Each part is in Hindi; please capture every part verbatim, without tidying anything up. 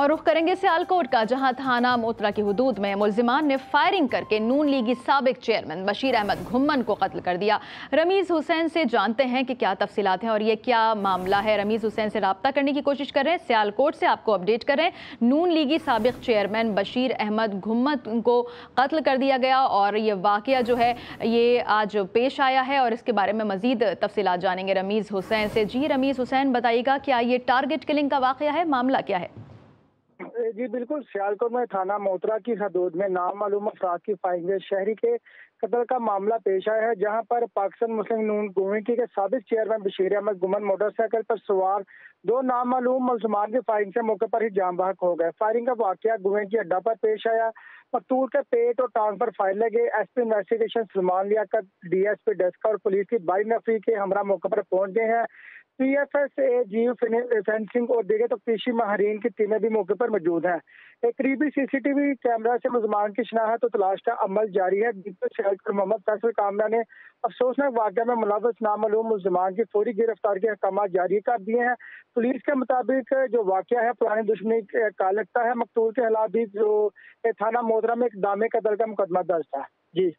और रुख करेंगे सियालकोट का, जहां थाना मोत्रा की हुदूद में मुलजिमान ने फायरिंग करके नून लीगी साबिक चेयरमैन बशीर अहमद घुम्मन को कत्ल कर दिया। रमीज़ हुसैन से जानते हैं कि क्या तफसीलात हैं और ये क्या मामला है। रमीज़ हुसैन से रब्ता करने की कोशिश कर रहे हैं। सियालकोट से आपको अपडेट कर रहे हैं, नून लीगी साबिक चेयरमैन बशीर अहमद घुम्मन को कत्ल कर दिया गया और ये वाक़या जो है ये आज पेश आया है और इसके बारे में मज़ीद तफसीलात जानेंगे रमीज़ हुसैन से। जी रमीज़ हुसैन, बताइएगा क्या ये टारगेट किलिंग का वाक़या है, मामला क्या है? जी बिल्कुल, सियालकोट में थाना मोत्रा की हदूद में नामालूम अफराद की फायरिंग से शहरी के कत्ल का मामला पेश आया है, जहां पर पाकिस्तान मुस्लिम लीग कमेटी के साबिक चेयरमैन बशीर अहमद घुम्मन मोटरसाइकिल पर सवार दो नामालूम मुलजमान की फायरिंग से मौके पर ही जान बहक हो गए। फायरिंग का वाकया गुहे की अड्डा पर पेश आया। मकतूल के पेट और टांग पर फायर लगे। SP investigation Salman Liaquat, DSP डेस्का और पुलिस की बाईस नफरी के हमरा मौके पर पहुंच गए हैं। पी एफ एस ए जीव फेंसिंग और दीगर तफ्तीशी माहरीन की टीमें भी मौके पर मौजूद हैं। एक करीबी सीसीटीवी कैमरा से मुलजमान की शनाख्त और तलाश का अमल जारी है। मोहम्मद फैसल कामरान ने अफसोसनाक वाकया में मुलव्वस नामालूम मुलजमान की फौरी गिरफ्तारी के अहकाम जारी कर दिए हैं। पुलिस के मुताबिक जो वाकया है पुरानी दुश्मनी का लगता है। मकतूल के खिलाफ भी जो थाना मोत्रा में एक दामे कत्ल का मुकदमा दर्ज था। जी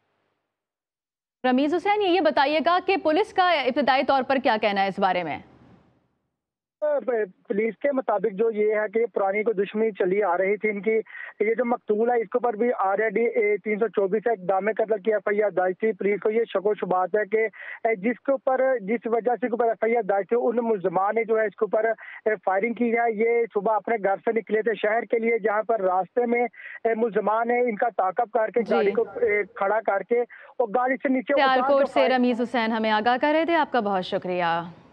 रमीज़ हुसैन, ये बताइएगा कि पुलिस का इब्तिदाई तौर पर क्या कहना है इस बारे में? पुलिस के मुताबिक जो ये है कि पुरानी को दुश्मनी चली आ रही थी इनकी। ये जो मकतूल है इसके ऊपर भी आरएडी तीन सौ चौबीस एक दामे कत्ल की एफ आई आर दर्ज थी। पुलिस को ये शको शुबात है कि जिसके ऊपर जिस वजह से एफ आई आर दर्ज थी उन मुलजमान ने जो है इसके ऊपर फायरिंग की है। ये सुबह अपने घर से निकले थे शहर के लिए, जहाँ पर रास्ते में मुलजमान ने इनका ताकब करके गाड़ी को खड़ा करके और गाड़ी से नीचे। रमीज़ हुसैन हमें आगाह कर रहे थे, आपका बहुत शुक्रिया।